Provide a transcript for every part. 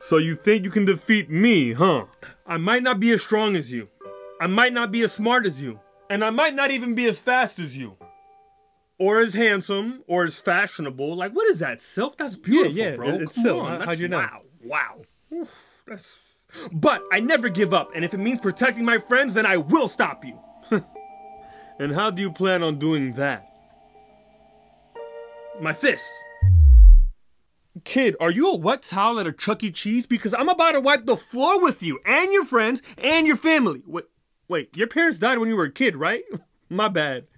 So you think you can defeat me, huh? I might not be as strong as you. I might not be as smart as you. And I might not even be as fast as you. Or as handsome, or as fashionable. Like, what is that, silk? That's beautiful, bro. It's Come silk. On. How'd you know? Wow. Oof, that's... But I never give up, and if it means protecting my friends, then I will stop you. And how do you plan on doing that? My fists. Kid, are you a wet towel at a Chuck E. Cheese? Because I'm about to wipe the floor with you, and your friends, and your family. Wait, your parents died when you were a kid, right? My bad.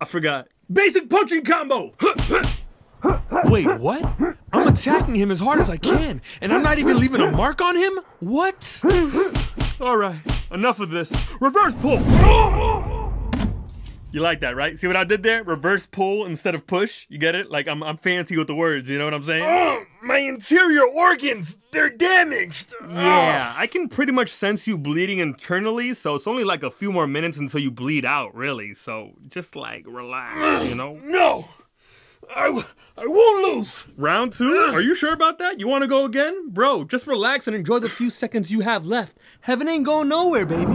I forgot. Basic punching combo! Wait, what? I'm attacking him as hard as I can, and I'm not even leaving a mark on him? What? Alright, enough of this. Reverse pull! You like that, right? See what I did there? Reverse pull instead of push. You get it? Like, I'm fancy with the words, you know what I'm saying? Oh, my interior organs! They're damaged! Yeah, I can pretty much sense you bleeding internally, so it's only like a few more minutes until you bleed out, really. So, just like, relax, you know? No! I won't lose! Round two? Are you sure about that? You wanna go again? Bro, just relax and enjoy the few seconds you have left. Heaven ain't going nowhere, baby.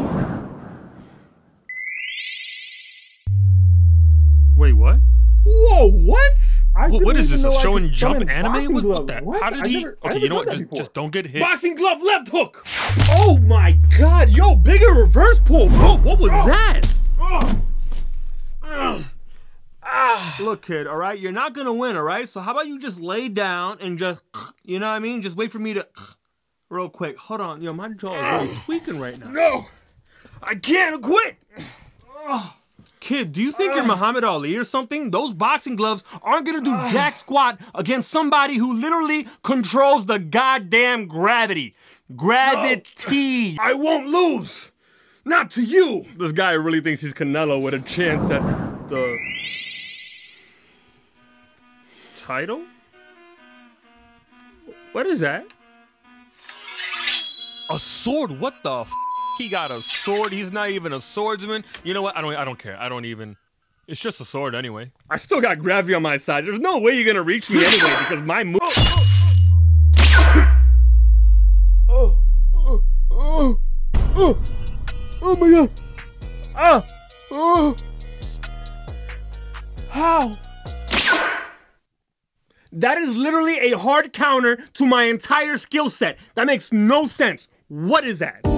Wait, what? Whoa, what? What is this? A show and jump anime? What the? How did he? Okay, you know what? Just don't get hit. Boxing glove left hook! Oh my god, yo, bigger reverse pull, bro! What was that? Look, kid, all right? You're not gonna win, all right? So how about you just lay down and just, you know what I mean? Just wait for me to, real quick. Hold on, yo, my jaw is really tweaking right now. No! I can't quit! Kid, do you think you're Muhammad Ali or something? Those boxing gloves aren't gonna do jack squat against somebody who literally controls the goddamn gravity. Gravity. I won't lose. Not to you. This guy really thinks he's Canelo with a chance at the... title? What is that? A sword? What the f***? He got a sword. He's not even a swordsman. You know what? I don't care. I don't even. It's just a sword anyway. I still got gravity on my side. There's no way you're gonna reach me anyway because my move. Oh my god! How? That is literally a hard counter to my entire skill set. That makes no sense. What is that?